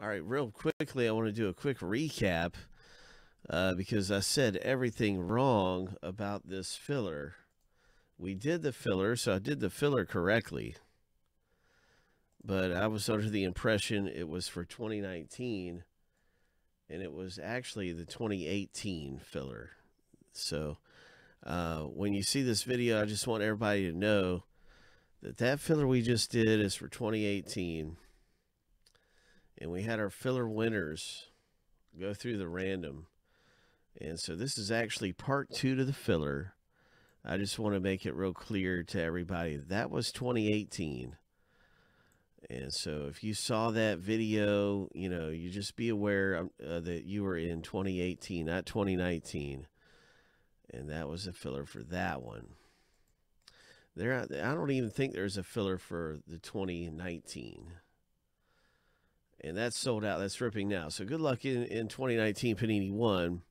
All right, real quickly, I want to do a quick recap because I said everything wrong about this filler. We did the filler, so I did the filler correctly. But I was under the impression it was for 2019, and it was actually the 2018 filler. So when you see this video, I just want everybody to know that that filler we just did is for 2018. And we had our filler winners go through the random. And so this is actually part two to the filler. I just want to make it real clear to everybody. That was 2018. And so if you saw that video, you know, you just be aware that you were in 2018, not 2019. And that was a filler for that one. There, I don't even think there's a filler for the 2019. And that's sold out. That's ripping now. So good luck in 2019 Panini One.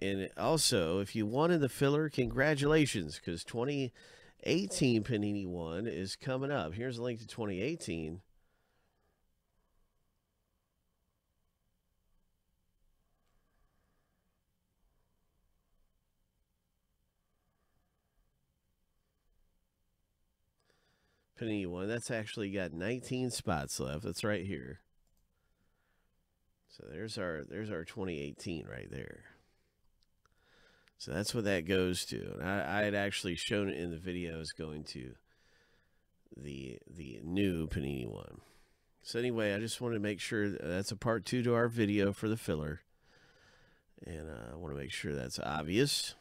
And also, if you wanted the filler, congratulations, because 2018 Panini One is coming up. Here's a link to 2018. Panini One, that's actually got 19 spots left. That's right here. So there's our 2018 right there. So that's what that goes to. And I had actually shown it in the videos going to the new Panini One. So anyway, I just wanted to make sure that's a part two to our video for the filler. And I want to make sure that's obvious.